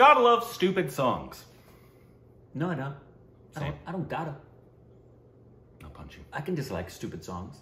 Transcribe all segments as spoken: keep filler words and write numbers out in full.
Gotta love stupid songs. No, I don't. I don't, I don't gotta. I'll punch you. I can dislike stupid songs.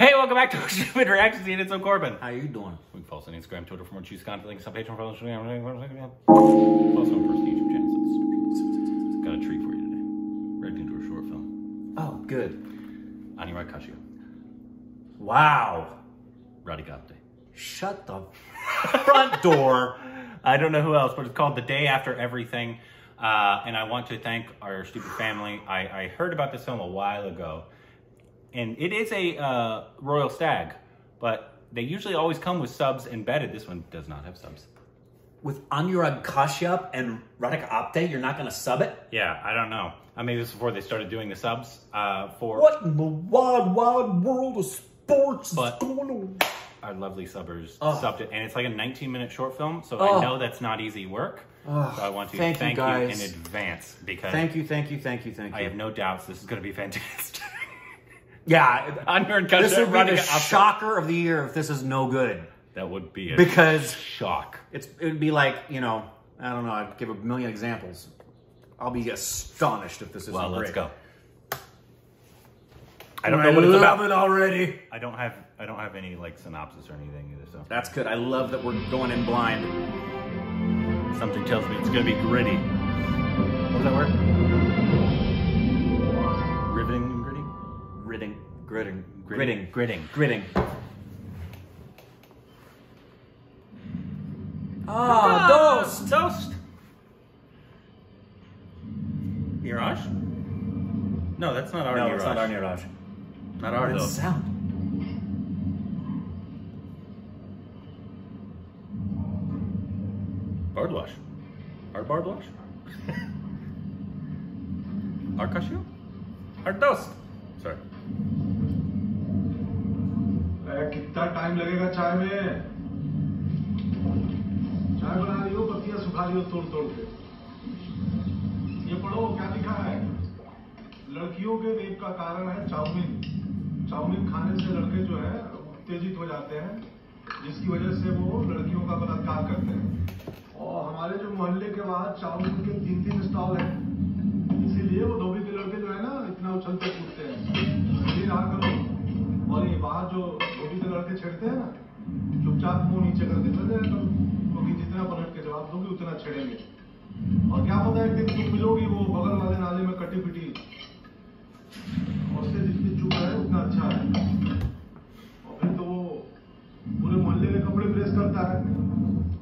Hey, welcome back to Stupid Reactions. It's I'm Corbin. How are you doing? We can follow us on Instagram, Twitter for more choose content. Links on Patreon for all the Instagram. Follow us on First YouTube channel. Got a treat for you today. Read into a short film. Oh, good. Anurag Kashyap. Wow. Radhika Apte. Shut the front door. I don't know who else, but it's called The Day After Everything. Uh, and I want to thank our stupid family. I, I heard about this film a while ago. And it is a uh, Royal Stag, but they usually always come with subs embedded. This one does not have subs. With Anurag Kashyap and Radhika Apte, you're not going to sub it? Yeah, I don't know. I mean, this is before they started doing the subs uh, for... What in the wide, wide world of sports but is going on? Our lovely subbers Ugh. subbed it. And it's like a nineteen minute short film, so Ugh. I know that's not easy work. Ugh. So I want to thank, thank you, you in advance. because Thank you, thank you, thank you, thank you. I have no doubts this is going to be fantastic. Yeah, this would be the shocker of the year if this is no good. That would be a because shock. It's it would be like, you know, I don't know, I'd give a million examples. I'll be astonished if this isn't well, great. Well, let's go. I don't know what it's about. I love it already. I don't have I don't have any like synopsis or anything either, so. That's good. I love that we're going in blind. Something tells me it's going to be gritty. What was that word? Riveting and gritty? Ridding, gritting, gritting, gritting, gritting. Ah, toast! Toast! Niraj? No, that's not our no, Niraj. No, it's not our Niraj. Not our toast. sound? Bardwash. Our Bardwash? Our Kashyap? Our toast! Sorry. कितना time लगेगा चाय में? चाय बना रही हो, पत्तियाँ सुखा रही हो तोड़-तोड़ के। ये पढ़ो क्या लिखा है? लड़कियों के रेप का कारण है चाउमीन। चाउमीन खाने से लड़के जो है उत्तेजित हो जाते हैं, जिसकी वजह से वो लड़कियों का बलात्कार करते हैं। और हमारे जो मोहल्ले के बाहर चाउमीन के तीन-तीन स्टॉल हैं, इसीलिए वो धोबी के लड़के जो है ना इतना उछलते कूदते हैं। ये ना करो। और ये बाहर जो धोबी के लड़के छेड़ते हैं ना, चुपचाप मुंह नीचे कर देते हैं तो क्योंकि जितना पलट के जवाब दोगे उतना छेड़ेंगे। और क्या पता एक दिन तुम मिलोगी वो बगल वाले नाले में कटी पिटी। और उससे जितनी चुप है उतना अच्छा है। और फिर तो वो पूरे मोहल्ले में कपड़े प्रेस करता है।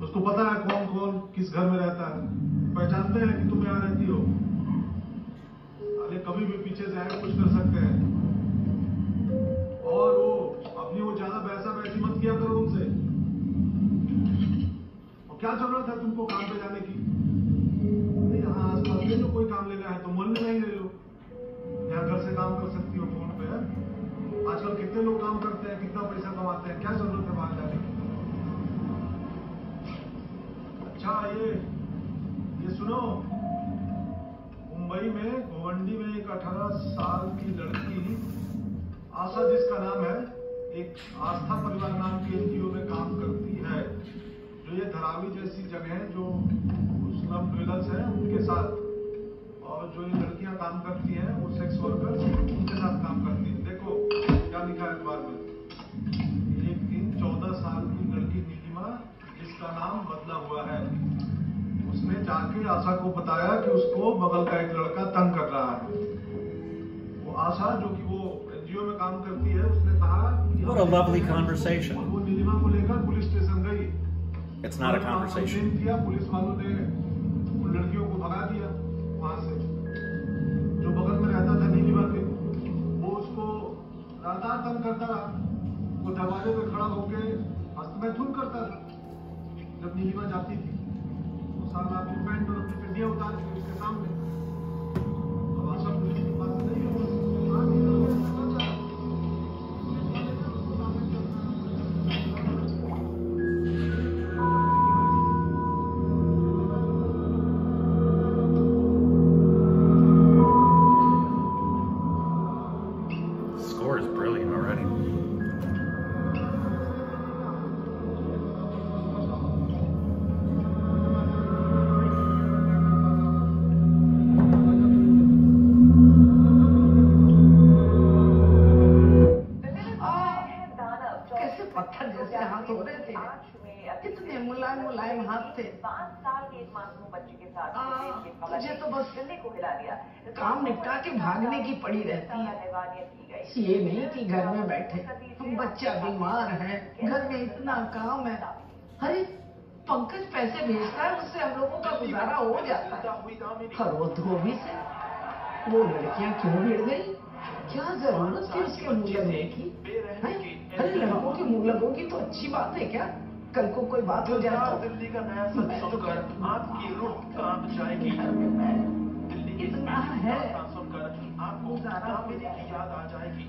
उसको पता है कौन कौन किस घर में रहता है। पहचानते हैं कि तुम यहाँ रहती हो। अरे कभी भी पीछे से आए कुछ कर सकते हैं। और वो अपनी वो ज्यादा पैसा बैठी मत किया करो उनसे। और क्या जरूरत है तुमको काम पे जाने की? नहीं यहाँ आसपास में जो कोई काम लेना है तो मन में नहीं ले लो। यहाँ घर से काम कर सकती हो फोन पे। आजकल कितने लोग काम करते हैं, कितना पैसा कमाते हैं, क्या जरूरत है बाहर जाने की? अच्छा ये ये सुनो, मुंबई में गोवंडी में एक अठारह साल की लड़की आशा जिसका नाम है एक आस्था परिवार नाम के एनजीओ में काम करती है, जो ये धरावी जैसी जगह जो स्लम विलर्स हैं उनके साथ और जो ये लड़कियां काम करती हैं वो सेक्स वर्कर्स उनके साथ काम करती हैं। देखो क्या लिखा है अखबार में, एक दिन चौदह साल की लड़की नीलिमा जिसका नाम बदला हुआ है उसने जाके आशा को बताया कि उसको बगल का एक लड़का तंग कर रहा है। वो आशा जो कि वो What a lovely conversation. It's not a conversation. उसके हाथ बदलते हैं, कितने मुलायम मुलायम हाथ थे। पाँच साल के एक मासूम बच्चे के साथ मुझे तो बस को हिला दिया। काम निपटा के भागने की पड़ी रहती है, ये नहीं कि घर में बैठे। बच्चा बीमार है, घर में इतना काम है। अरे पंकज पैसे भेजता है, उससे हम लोगों का गुजारा हो जाता है। हर वो धोबी से वो लड़कियाँ क्यों भिड़ गई? क्या जरूरत थी उसके मुगलने की? अरे लड़कों की मुगलों की तो अच्छी बात है क्या? कल को कोई बात हो जाए तो दिल्ली का नया सुनकर आपकी रूह काम जाएगी। इतना है आपको मेरे की याद आ जाएगी।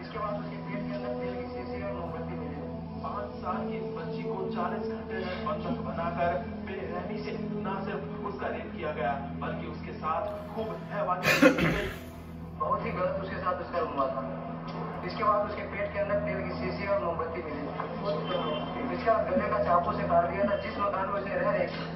इसके बाद उसके पेट के अंदर तेल की शीशी और मोमबत्ती मिले। पाँच साल की बच्ची को चालीस घंटे में बंधक बनाकर बेरहमी से न सिर्फ उसका रेप किया गया बल्कि उसके साथ खूब बहुत ही गलत उसके साथ उसका हुआ था। इसके बाद उसके पेट के अंदर तेल की शीशी और मोमबत्ती मिली। इसका गले का चाकू से काट दिया था जिस मकान में उसे रह रहे थे।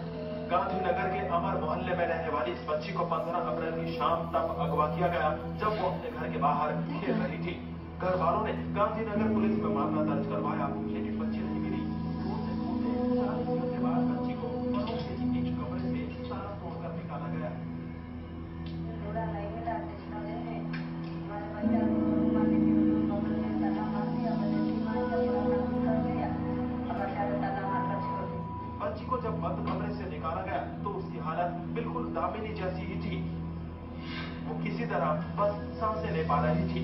गांधीनगर के अमर मोहल्ले में रहने वाली इस बच्ची को पंद्रह अप्रैल की शाम तक अगवा किया गया जब वो अपने घर के बाहर खेल रही थी। घर वालों ने गांधीनगर पुलिस में मामला दर्ज करवाया लेकिन बच्ची नहीं मिली। दूर से चालीस दिन के बाद बच्ची को एक कमरे से ताला तोड़कर निकाला गया। बच्ची को जब बंद कमरे से निकाला गया तो उसकी हालत बिल्कुल दामिनी जैसी ही थी। वो किसी तरह बस सांसें ले पा रही थी।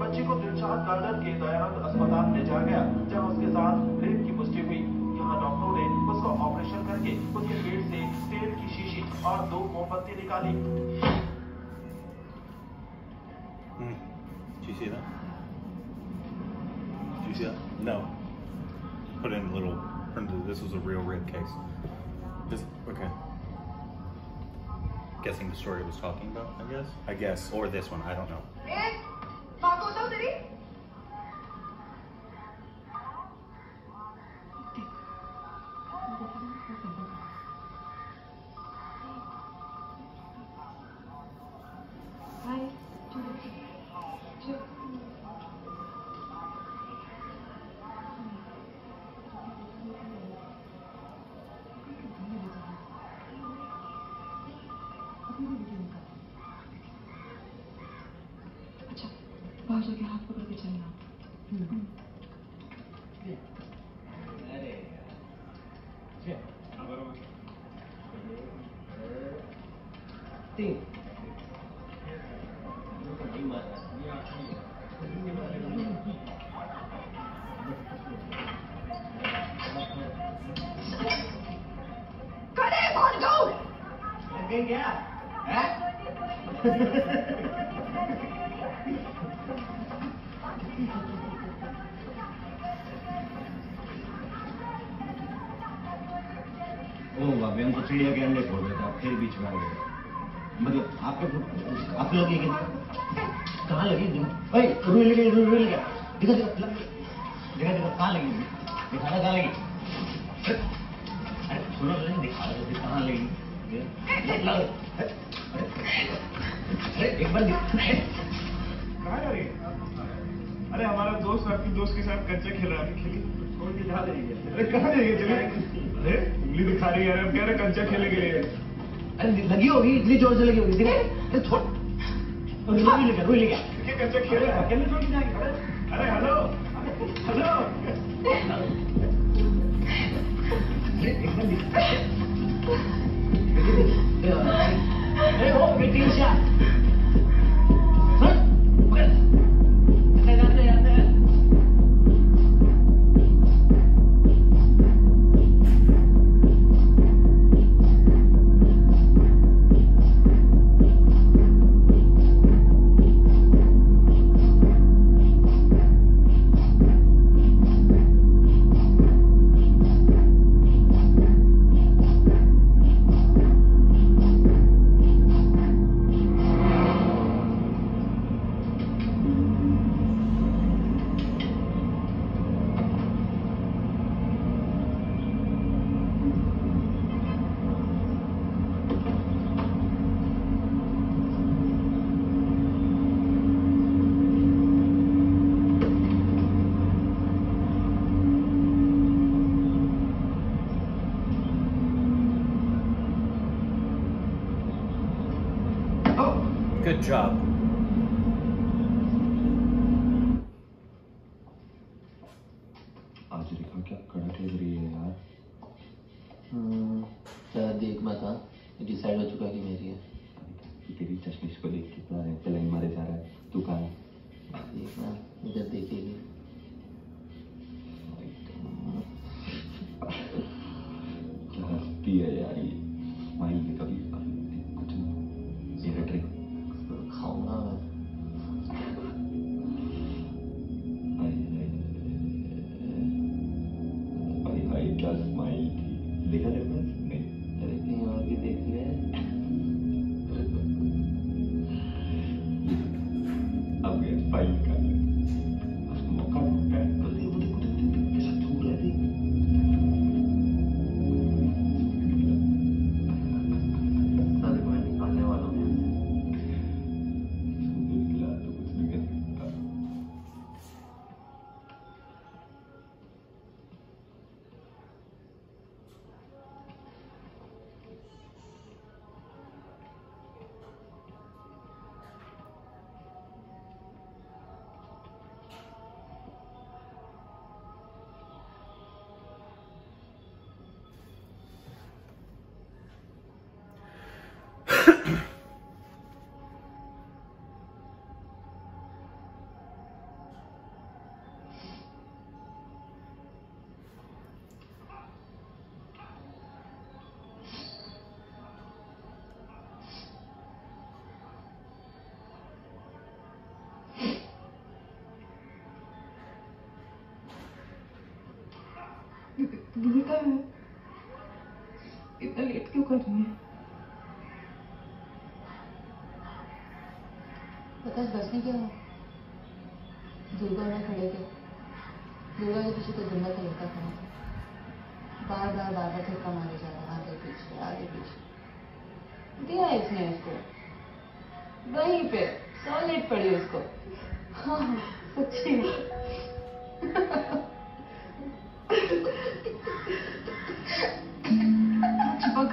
बच्ची को दिलशाद गार्डन के दयानंद अस्पताल ले जाया गया जहां उसके साथ रेप की पुष्टि हुई। यहाँ डॉक्टरों ने उसका ऑपरेशन करके उसके पेट से तेल की शीशी और दो मोमबत्ती निकाली। Do you see that? Do you see that? No. Put in a little. This was a real rape case. This, okay. Guessing the story I was talking about, I guess? I guess. Or this one, I don't know. Hey! Marco, so did he? good job. आज record क्या करके रही है यार? हम्म तेरा देख मत हाँ, डिसाइड हो चुका कि मेरी है। तेरी चश्मिश को देख कितना है, चलेंगे मारे जा रहा है, तू कहाँ है? देख ना इधर देखेगी। क्या हस्ती है यार ये, माइंड में कभी कुछ नहीं। ये ट्रिक खाऊंगा मैं। क्या स्माइल थी, देखा तेरे पास नहीं? अरे कहीं और भी देख ले। अब गया फाइल का बस मौका है, कर दे बोले कुछ कैसा दूर है देख। सारे को निकालने वालों में निकला तो कुछ नहीं कर सकता। भूलता है इतना लेट क्यों कर रही है? पता है बस में क्या हो? दुर्गा में खड़े थे, दुर्गा के पीछे तो दुर्गा का लड़का खड़ा था, बार बार बार बार धक्का मारे जा रहा, आगे पीछे आगे पीछे। दिया इसने उसको वहीं पे, सॉलिड पड़ी उसको। हाँ सच्ची चिपक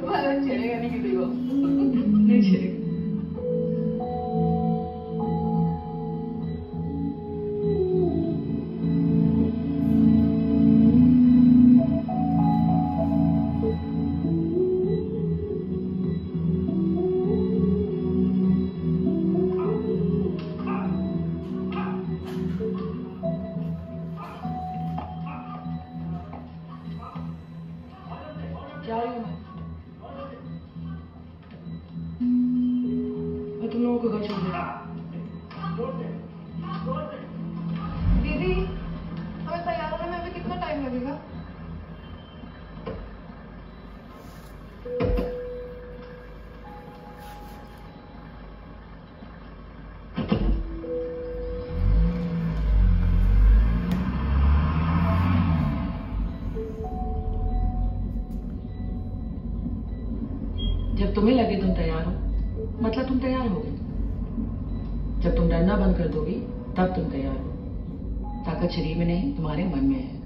तुम्हारा छेड़ेगा नहीं किसी को, नहीं छेड़ेगा। जब तुम्हें लगे तुम तैयार हो, मतलब तुम तैयार हो गए। जब तुम डरना बंद कर दोगी तब तुम तैयार हो। ताकत शरीर में नहीं, तुम्हारे मन में है।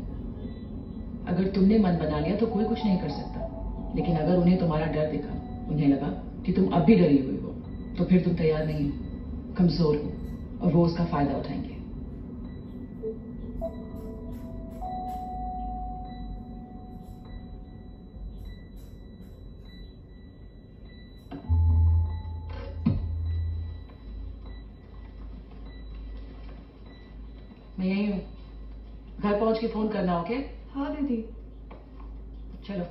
अगर तुमने मन बना लिया तो कोई कुछ नहीं कर सकता, लेकिन अगर उन्हें तुम्हारा डर दिखा, उन्हें लगा कि तुम अब भी डरी हुई हो, तो फिर तुम तैयार नहीं हो, कमजोर हो, और वो उसका फायदा उठाएंगे। मैं यही हूँ, घर पहुंच के फोन करना। ओके? हाँ दीदी। चलो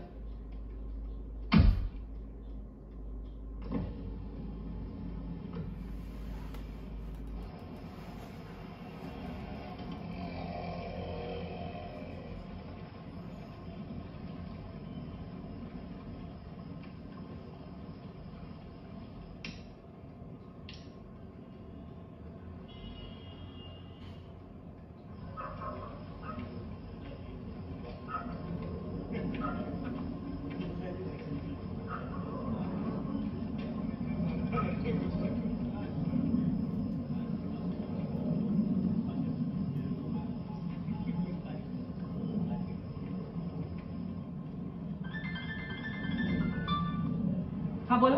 बोलो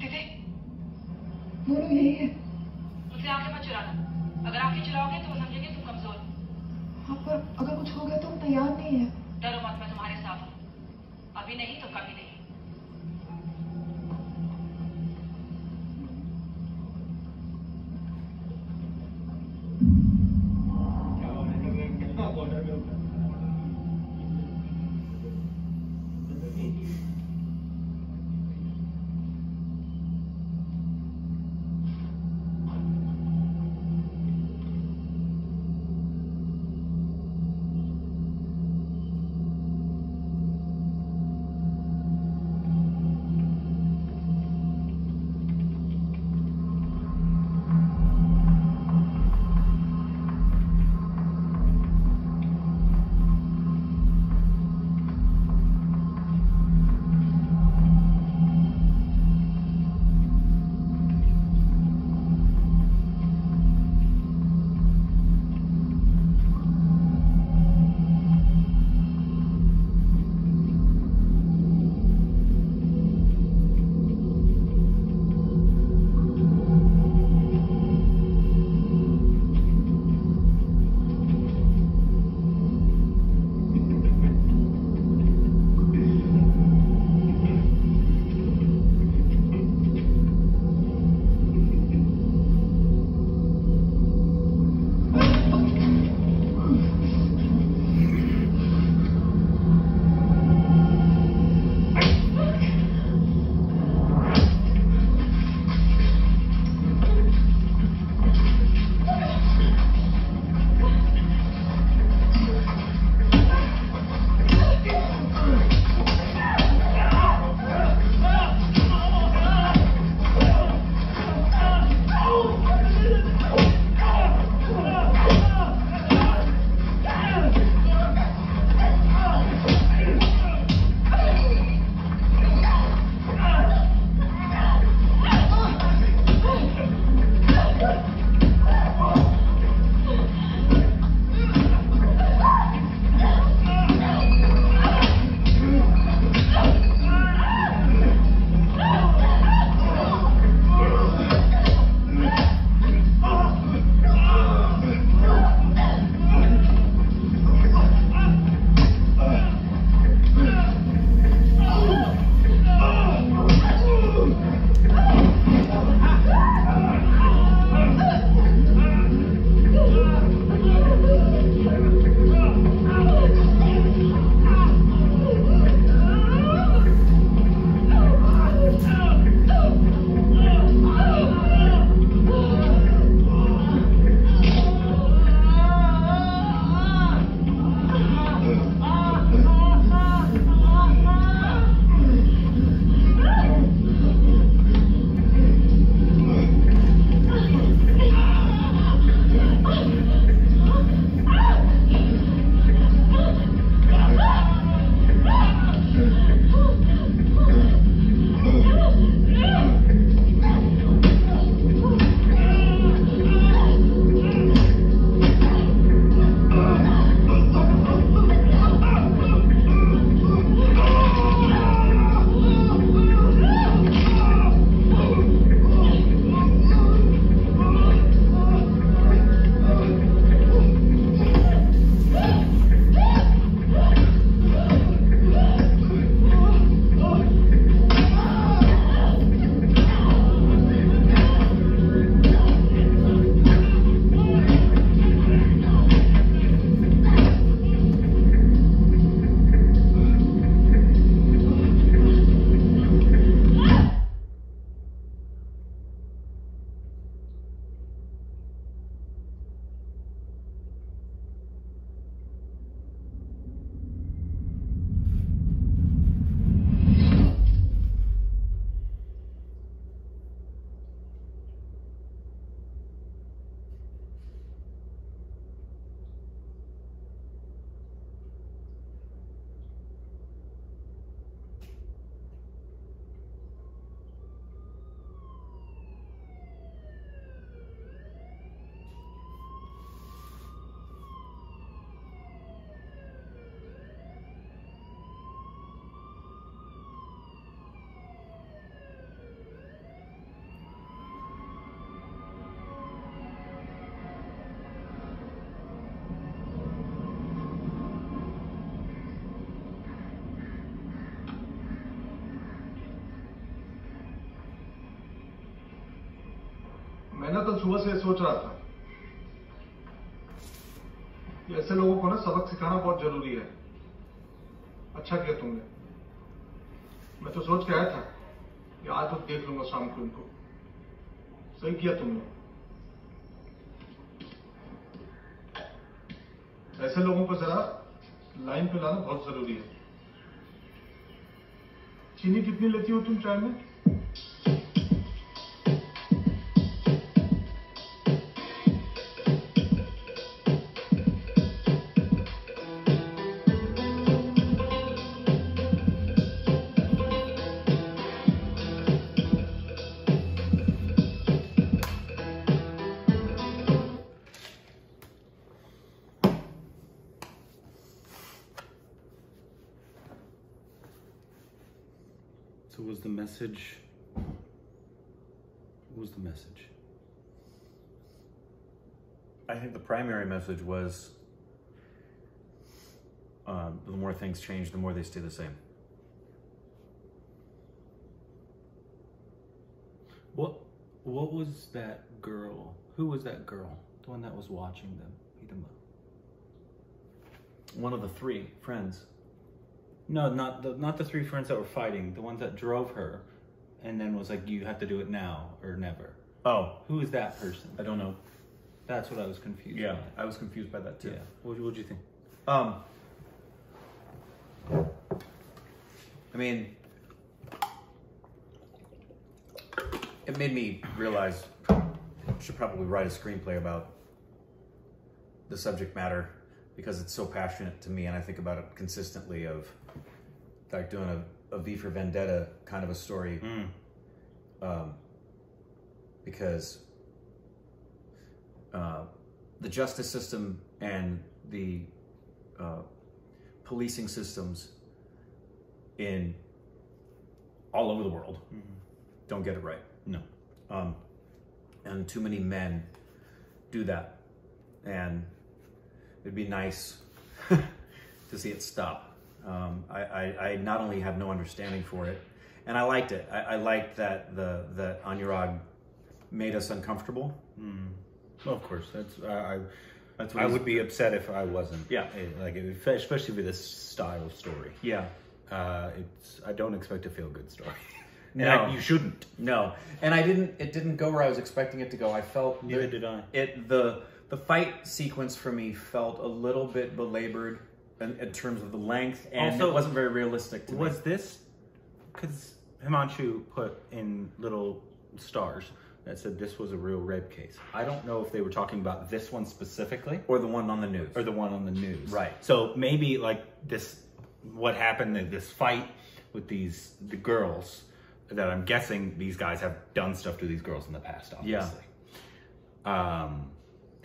दीदी, मोनू यही है। उसे आंखें मत चुराना, अगर आंखें चुराओगे तो वो समझेंगे तुम कमजोर हो। अगर कुछ हो गया तो वो तैयार नहीं है। डरो मत, मैं तुम्हारे साथ हूँ, अभी नहीं तो कभी नहीं। मैंने तो सुबह से सोच रहा था कि ऐसे लोगों को ना सबक सिखाना बहुत जरूरी है। अच्छा किया तुमने। मैं तो सोच के आया था कि आज तो देख लूंगा शाम को उनको। सही किया तुमने। ऐसे लोगों को जरा लाइन पे लाना बहुत जरूरी है। चीनी कितनी लेती हो तुम चाय में? So was the message, what was the message? I think the primary message was, uh, the more things change, the more they stay the same. What, what was that girl? Who was that girl? The one that was watching them beat them up? One of the three friends. No, not the not the three friends that were fighting. The ones that drove her, and then was like, "You have to do it now or never." Oh, who is that person? I don't know. That's what I was confused. Yeah, by. I was confused by that too. Yeah. What What do you think? Um, I mean, it made me realize I should probably write a screenplay about the subject matter, because it's so passionate to me, and I think about it consistently, of like doing a, a V for Vendetta kind of a story. Mm. Um, because uh, the justice system and the uh, policing systems in all over the world mm-hmm. don't get it right. No. Um, and too many men do that. And it'd be nice to see it stop. Um, I, I, I not only have no understanding for it, and I liked it. I, I liked that the that Anurag made us uncomfortable. Mm. Well, of course, that's I. I that's what I would be upset if I wasn't. Yeah, like especially with this style of story. Yeah, uh, it's. I don't expect a feel-good story. No, I, you shouldn't. No, and I didn't. It didn't go where I was expecting it to go. I felt neither the, did I. It the. The fight sequence for me felt a little bit belabored in, in terms of the length, and also, it wasn't very realistic to was me. This, because Himanshu put in little stars that said this was a real rape case. I don't know if they were talking about this one specifically. Or the one on the news. Or the one on the news. Right. So maybe like this, what happened, this fight with these the girls, that I'm guessing these guys have done stuff to these girls in the past, obviously. Yeah. Um...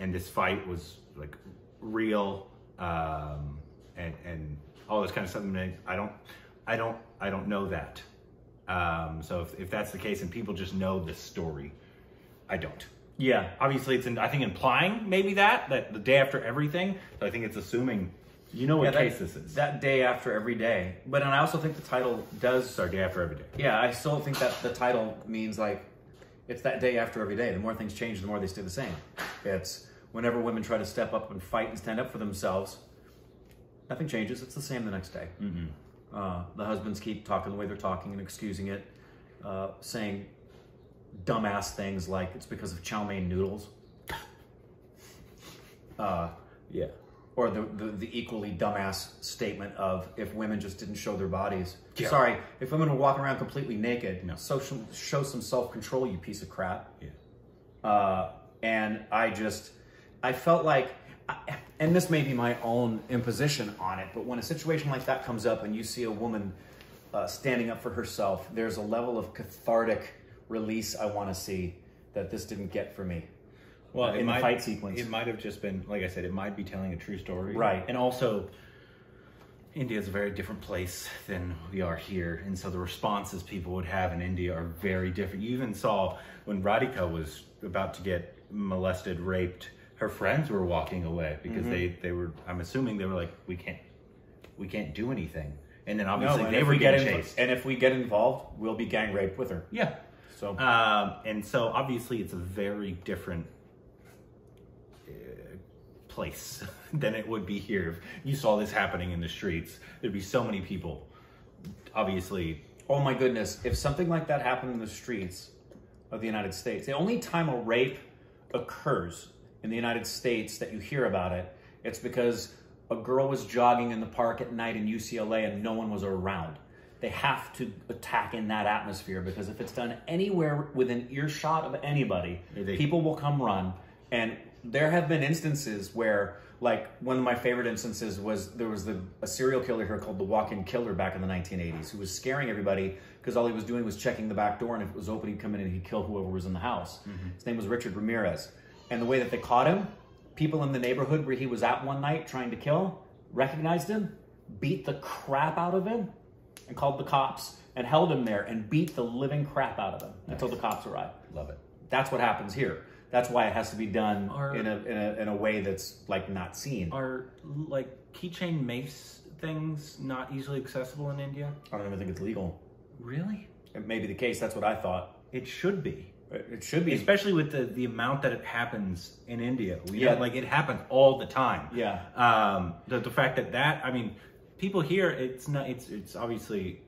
And this fight was like real, um, and and all this kind of something. I don't, I don't, I don't know that. Um, so if, if that's the case, and people just know this story, I don't. Yeah, obviously it's. In, I think implying maybe that that the day after everything. So I think it's assuming. You know what yeah, case that, this is. That day after every day. But and I also think the title does. Our day after every day. Yeah, I still think that the title means like, it's that day after every day. The more things change, the more they stay the same. It's. Whenever women try to step up and fight and stand up for themselves, nothing changes. It's the same the next day. Mm-hmm. uh, the husbands keep talking the way they're talking and excusing it, uh, saying dumbass things like it's because of chow mein noodles. Uh, yeah. Or the, the, the equally dumbass statement of if women just didn't show their bodies. Yeah. Sorry, if women were walking around completely naked, no. so, show some self-control, you piece of crap. Yeah. Uh, and I just... I felt like, and this may be my own imposition on it, but when a situation like that comes up and you see a woman uh, standing up for herself, there's a level of cathartic release I want to see that this didn't get for me. Well, uh, in the might, fight sequence. It might have just been, like I said, it might be telling a true story. Right. And also, India is a very different place than we are here. And so the responses people would have in India are very different. You even saw when Radhika was about to get molested, raped, her friends were walking away because mm-hmm. they, they were, I'm assuming they were like, we can't, we can't do anything. And then obviously no, and they were getting chased. And if we get involved, we'll be gang raped with her. Yeah. So, um, and so obviously it's a very different uh, place than it would be here. If you saw this happening in the streets, there'd be so many people, obviously. Oh my goodness, if something like that happened in the streets of the United States, the only time a rape occurs in the United States that you hear about it, it's because a girl was jogging in the park at night in U C L A and no one was around. They have to attack in that atmosphere, because if it's done anywhere within earshot of anybody, they, people will come run. And there have been instances where, like, one of my favorite instances was there was the, a serial killer here called the Walk-In Killer back in the nineteen eighties, who was scaring everybody because all he was doing was checking the back door, and if it was open, he'd come in and he'd kill whoever was in the house. Mm-hmm. His name was Richard Ramirez. And the way that they caught him, people in the neighborhood where he was at one night trying to kill recognized him, beat the crap out of him, and called the cops and held him there and beat the living crap out of him. Nice. Until the cops arrived. Love it. That's what happens here. That's why it has to be done are, in, a, in a in a way that's like not seen. Are like keychain mace things not easily accessible in India? I don't even think it's legal. Really? It may be the case. That's what I thought. It should be. It should be, especially with the the amount that it happens in India. We yeah, know, like it happens all the time. Yeah. Um. The the fact that that I mean. People here, it's not. It's it's obviously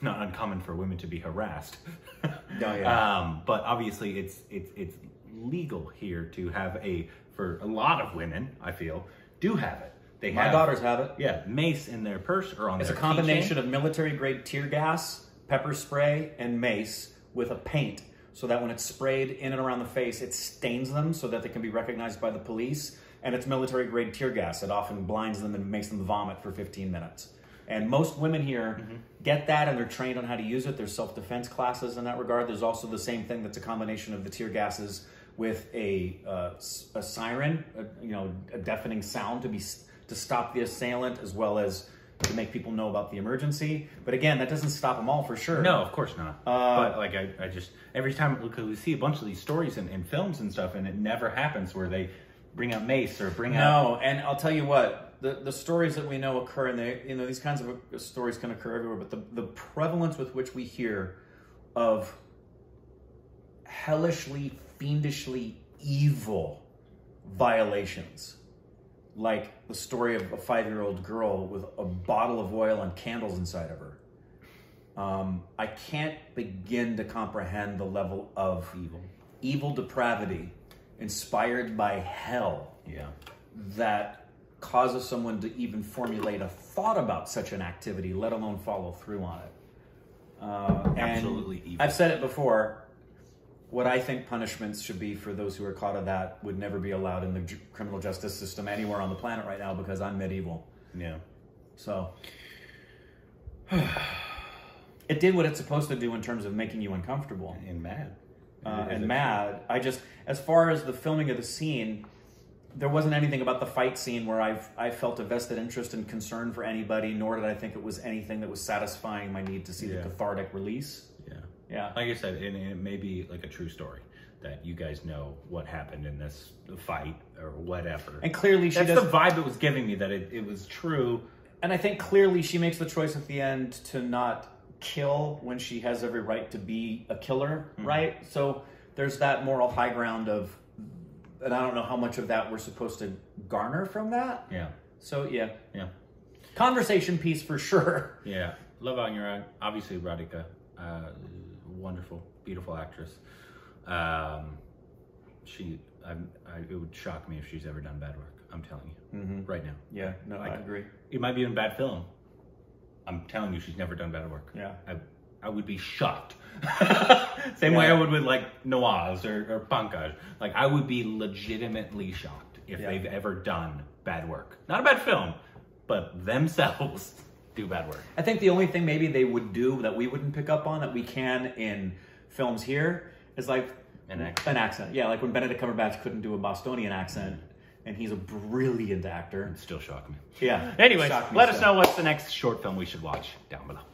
not uncommon for women to be harassed. Oh, yeah. Um, but obviously, it's it's it's legal here to have a for a lot of women. I feel do have it. They my have, daughters have it. Yeah, mace in their purse or on. It's their a combination keychain. Of military grade tear gas, pepper spray, and mace with a paint, so that when it's sprayed in and around the face, it stains them so that they can be recognized by the police. And it's military-grade tear gas. It often blinds them and makes them vomit for fifteen minutes. And most women here mm-hmm. get that, and they're trained on how to use it. There's self-defense classes in that regard. There's also the same thing that's a combination of the tear gases with a, uh, a siren, a, you know, a deafening sound to, be, to stop the assailant, as well as to make people know about the emergency. But again, that doesn't stop them all, for sure. No, of course not. Uh, but like I, I just, every time, because we see a bunch of these stories and, and films and stuff, and it never happens where they bring out mace or bring out... No, and I'll tell you what, the, the stories that we know occur, and they, you know, these kinds of stories can occur everywhere, but the, the prevalence with which we hear of hellishly, fiendishly evil violations, like the story of a five-year-old girl with a bottle of oil and candles inside of her. Um, I can't begin to comprehend the level of evil, evil depravity inspired by hell, yeah, that causes someone to even formulate a thought about such an activity, let alone follow through on it. Uh, Absolutely evil. I've said it before, what I think punishments should be for those who are caught of that would never be allowed in the criminal justice system anywhere on the planet right now, because I'm medieval. Yeah. So, it did what it's supposed to do in terms of making you uncomfortable. And mad. Uh, and mad. I just, as far as the filming of the scene, there wasn't anything about the fight scene where I've, I felt a vested interest and concern for anybody, nor did I think it was anything that was satisfying my need to see yeah. the cathartic release. Yeah. Yeah. Like I said, and it may be like a true story that you guys know what happened in this fight or whatever. And clearly she That's does... the vibe it was giving me, that it, it was true. And I think clearly she makes the choice at the end to not kill when she has every right to be a killer, mm-hmm. right? So there's that moral high ground of, and I don't know how much of that we're supposed to garner from that. Yeah. So yeah. Yeah. Conversation piece for sure. Yeah. Love Anurag. Obviously Radhika, uh, wonderful, beautiful actress. Um, she, I, I, it would shock me if she's ever done bad work. I'm telling you, mm-hmm. right now. Yeah. No, I, I agree. It might be in bad film. I'm telling you, she's never done better work. Yeah. I, I would be shocked. Same yeah. way I would with, like, Nawaz or, or Pankaj. Like, I would be legitimately shocked if yeah. they've ever done bad work. Not a bad film, but themselves do bad work. I think the only thing maybe they would do that we wouldn't pick up on that we can in films here is, like, an accent. An accent. Yeah, like when Benedict Cumberbatch couldn't do a Bostonian accent. Mm-hmm. And he's a brilliant actor. It still shocked me. Yeah. Anyway, let us know what's the next short film we should watch down below.